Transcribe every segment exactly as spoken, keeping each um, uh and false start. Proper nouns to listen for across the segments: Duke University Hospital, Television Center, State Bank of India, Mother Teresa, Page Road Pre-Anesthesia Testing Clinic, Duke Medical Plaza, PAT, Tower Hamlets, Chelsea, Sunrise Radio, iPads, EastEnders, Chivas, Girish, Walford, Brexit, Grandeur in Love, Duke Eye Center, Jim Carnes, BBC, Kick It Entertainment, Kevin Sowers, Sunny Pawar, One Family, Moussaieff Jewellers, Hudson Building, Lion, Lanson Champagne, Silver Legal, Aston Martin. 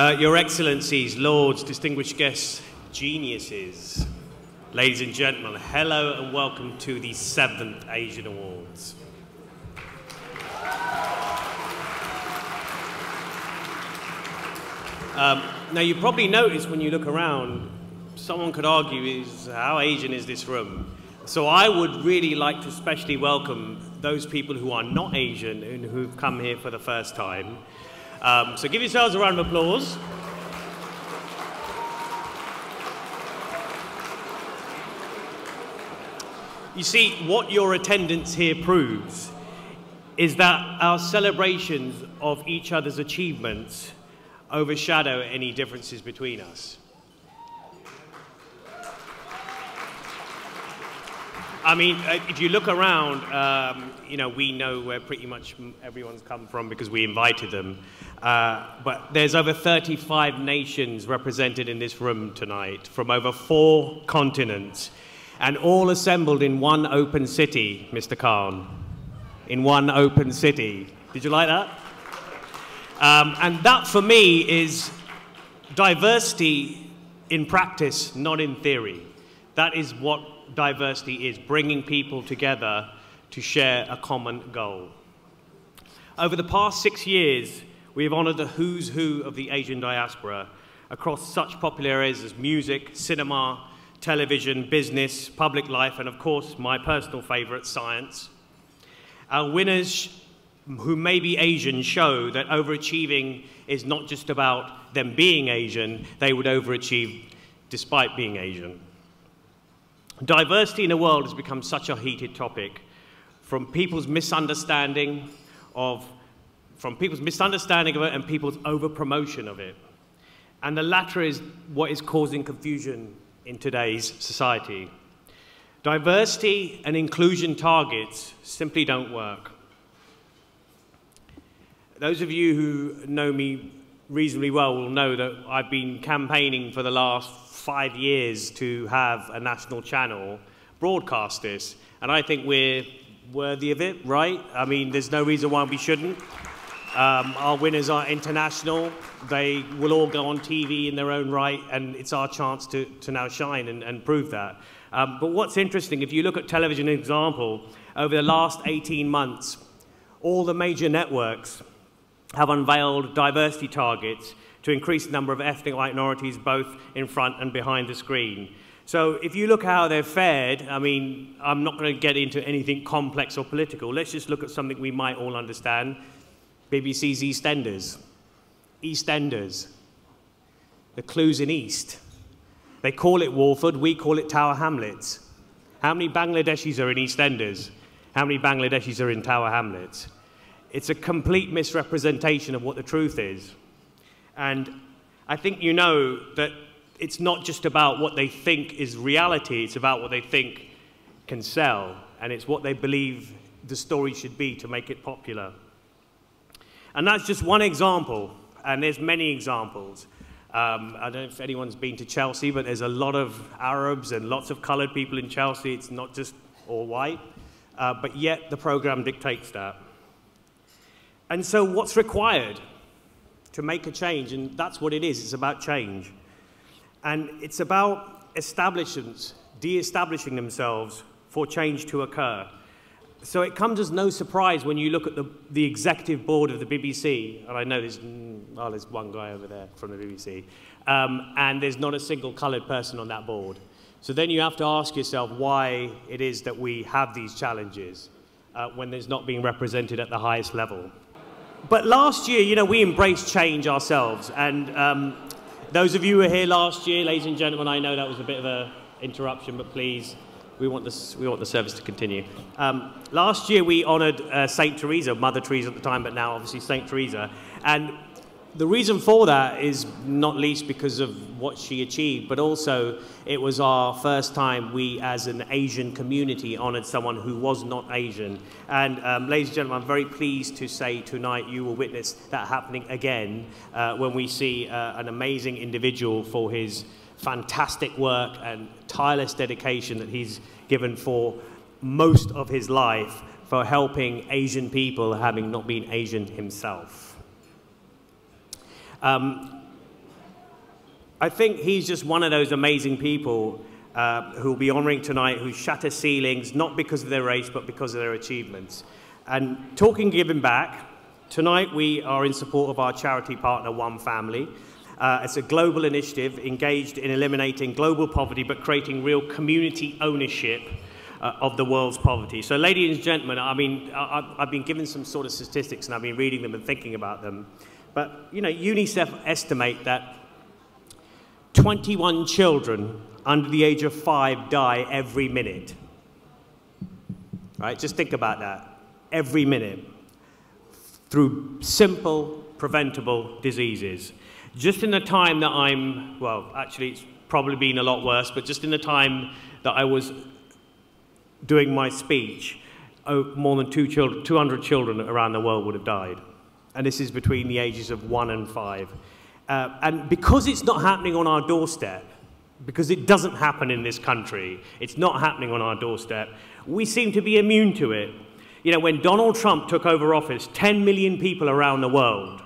Uh, Your Excellencies, Lords, distinguished guests, geniuses, ladies and gentlemen, hello and welcome to the seventh Asian Awards. Um, now, you probably noticed when you look around, someone could argue, is how Asian is this room? So I would really like to especially welcome those people who are not Asian and who've come here for the first time. Um, so give yourselves a round of applause. You see, what your attendance here proves is that our celebrations of each other's achievements overshadow any differences between us. I mean, if you look around, um, you know, we know where pretty much everyone's come from because we invited them. Uh, but there's over thirty-five nations represented in this room tonight from over four continents, and all assembled in one open city, Mister Khan. In one open city. Did you like that? Um, and that, for me, is diversity in practice, not in theory. That is what diversity is, bringing people together to share a common goal. Over the past six years, we have honored the who's who of the Asian diaspora across such popular areas as music, cinema, television, business, public life, and of course, my personal favorite, science. Our winners, who may be Asian, show that overachieving is not just about them being Asian, they would overachieve despite being Asian. Diversity in the world has become such a heated topic, from people's misunderstanding of, from people's misunderstanding of it and people's over-promotion of it. And the latter is what is causing confusion in today's society. Diversity and inclusion targets simply don't work. Those of you who know me reasonably well will know that I've been campaigning for the last five years to have a national channel broadcast this, and I think we're worthy of it, right? I mean, there's no reason why we shouldn't. Um, our winners are international. They will all go on T V in their own right, and it's our chance to, to now shine and, and prove that. Um, but what's interesting, if you look at television, an example, over the last eighteen months, all the major networks have unveiled diversity targets to increase the number of ethnic minorities both in front and behind the screen. So if you look at how they're fared, I mean, I'm not going to get into anything complex or political. Let's just look at something we might all understand. B B C's EastEnders. EastEnders. The clues in East. They call it Walford, we call it Tower Hamlets. How many Bangladeshis are in EastEnders? How many Bangladeshis are in Tower Hamlets? It's a complete misrepresentation of what the truth is. And I think you know that it's not just about what they think is reality, it's about what they think can sell, and it's what they believe the story should be to make it popular. And that's just one example, and there's many examples. Um, I don't know if anyone's been to Chelsea, but there's a lot of Arabs and lots of coloured people in Chelsea. It's not just all white, uh, but yet the programme dictates that. And so what's required to make a change? And that's what it is. It's about change. And it's about establishments de-establishing themselves for change to occur. So it comes as no surprise when you look at the, the executive board of the B B C, and I know there's, well, there's one guy over there from the B B C, um, and there's not a single coloured person on that board. So then you have to ask yourself why it is that we have these challenges uh, when there's not being represented at the highest level. But last year, you know, we embraced change ourselves. And um, those of you who were here last year, ladies and gentlemen, I know that was a bit of an interruption, but please, we want, this, we want the service to continue. Um, last year, we honoured uh, Saint Teresa, Mother Teresa at the time, but now obviously Saint Teresa. And the reason for that is not least because of what she achieved, but also it was our first time we as an Asian community honoured someone who was not Asian. And um, ladies and gentlemen, I'm very pleased to say tonight you will witness that happening again uh, when we see uh, an amazing individual for his fantastic work and tireless dedication that he's given for most of his life for helping Asian people, having not been Asian himself. Um, I think he's just one of those amazing people uh, who will be honouring tonight, who shatter ceilings, not because of their race, but because of their achievements. And talking giving back, tonight we are in support of our charity partner, One Family. Uh, it's a global initiative engaged in eliminating global poverty, but creating real community ownership uh, of the world's poverty. So ladies and gentlemen, I mean, I, I've been given some sort of statistics and I've been reading them and thinking about them. But, you know, UNICEF estimate that twenty-one children under the age of five die every minute. Right? Just think about that. Every minute. Through simple, preventable diseases. Just in the time that I'm, well, actually it's probably been a lot worse, but just in the time that I was doing my speech, oh, more than two children, two hundred children around the world would have died. And this is between the ages of one and five. Uh, and because it's not happening on our doorstep, because it doesn't happen in this country, it's not happening on our doorstep, we seem to be immune to it. You know, when Donald Trump took over office, ten million people around the world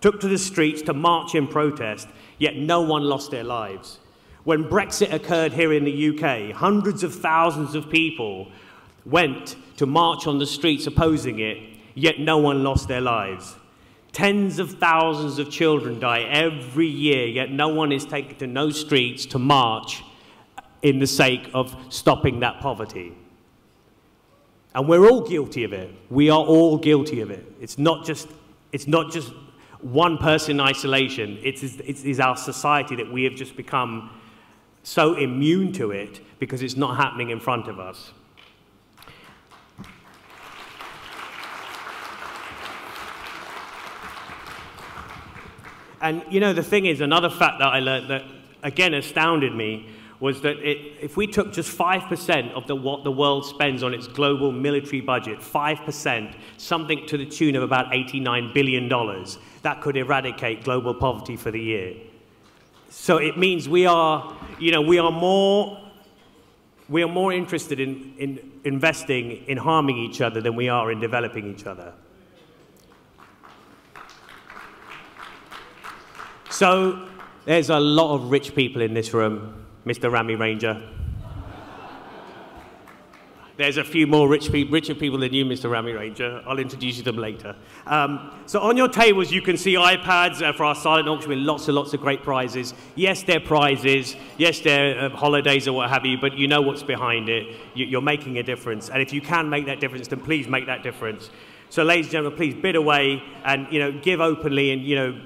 took to the streets to march in protest, yet no one lost their lives. When Brexit occurred here in the U K, hundreds of thousands of people went to march on the streets opposing it, yet no one lost their lives. Tens of thousands of children die every year, yet no one is taken to no streets to march in the sake of stopping that poverty. And we're all guilty of it. We are all guilty of it. It's not just, it's not just one person in isolation. It is, it is our society that we have just become so immune to it because it's not happening in front of us. And, you know, the thing is, another fact that I learned that, again, astounded me was that it, if we took just five percent of the, what the world spends on its global military budget, five percent, something to the tune of about eighty-nine billion dollars, that could eradicate global poverty for the year. So it means we are, you know, we are more, we are more interested in, in investing in harming each other than we are in developing each other. So, there's a lot of rich people in this room, Mister Rami Ranger. There's a few more rich pe richer people than you, Mister Rami Ranger. I'll introduce you to them later. Um, so on your tables, you can see iPads uh, for our silent auction with lots and lots of great prizes. Yes, they're prizes. Yes, they're uh, holidays or what have you, but you know what's behind it. You you're making a difference. And if you can make that difference, then please make that difference. So, ladies and gentlemen, please bid away and, you know, give openly and, you know,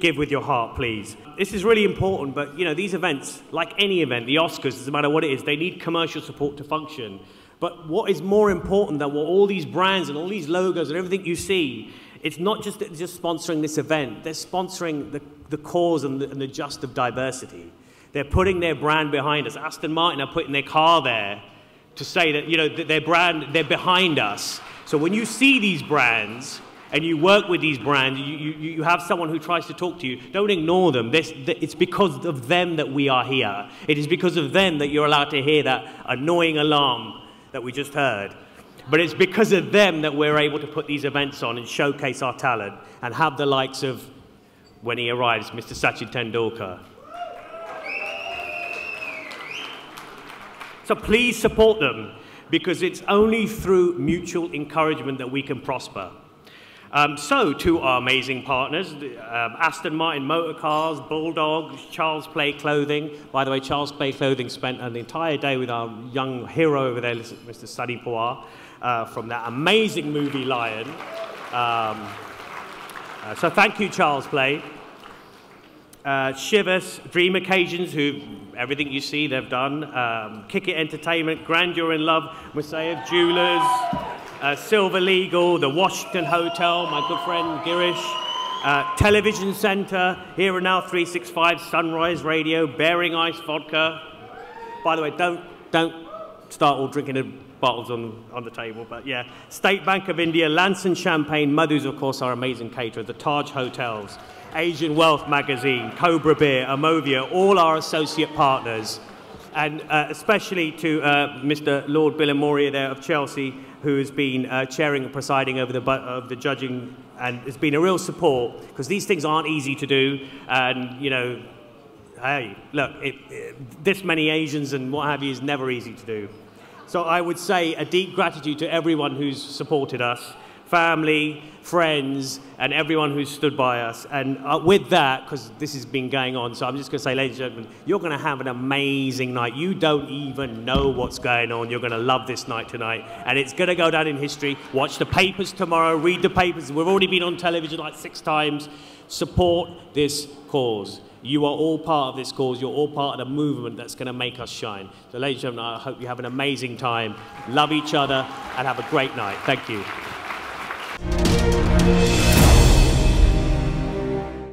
give with your heart, please. This is really important, but, you know, these events, like any event, the Oscars, doesn't matter what it is, they need commercial support to function. But what is more important than what all these brands and all these logos and everything you see, it's not just, just sponsoring this event, they're sponsoring the, the cause and the, and the just of diversity. They're putting their brand behind us. Aston Martin are putting their car there to say that, you know, that their brand, they're behind us. So when you see these brands, and you work with these brands, you, you, you have someone who tries to talk to you, don't ignore them. This, th it's because of them that we are here. It is because of them that you're allowed to hear that annoying alarm that we just heard. But it's because of them that we're able to put these events on and showcase our talent and have the likes of, when he arrives, Mister Sachin Tendulkar. So please support them, because it's only through mutual encouragement that we can prosper. Um, so, to our amazing partners, um, Aston Martin Motor Cars, Bulldog, Charles Play Clothing. By the way, Charles Play Clothing spent an entire day with our young hero over there, Mister Sunny Pawar, uh, from that amazing movie, Lion. Um, uh, so, thank you, Charles Play. Uh, Chivas, Dream Occasions, who everything you see they've done. Um, Kick It Entertainment, Grandeur in Love, Moussaieff Jewellers. Uh, Silver Legal, The Washington Hotel, my good friend Girish, uh, Television Center, Here and Now three sixty-five, Sunrise Radio, Bering Ice Vodka. By the way, don't, don't start all drinking the bottles on, on the table, but yeah. State Bank of India, Lanson Champagne, Madhu's, of course, our amazing caterer, the Taj Hotels, Asian Wealth Magazine, Cobra Beer, Amovia, all our associate partners. And uh, especially to uh, Mister Lord Bill Moria there of Chelsea, who has been uh, chairing and presiding over the, of the judging, and has been a real support, because these things aren't easy to do, and, you know, hey, look, it, it, this many Asians and what have you is never easy to do. So I would say a deep gratitude to everyone who's supported us, family, friends, and everyone who's stood by us. And uh, with that, because this has been going on, so I'm just going to say, ladies and gentlemen, you're going to have an amazing night. You don't even know what's going on. You're going to love this night tonight. And it's going to go down in history. Watch the papers tomorrow. Read the papers. We've already been on television like six times. Support this cause. You are all part of this cause. You're all part of the movement that's going to make us shine. So, ladies and gentlemen, I hope you have an amazing time. Love each other and have a great night. Thank you.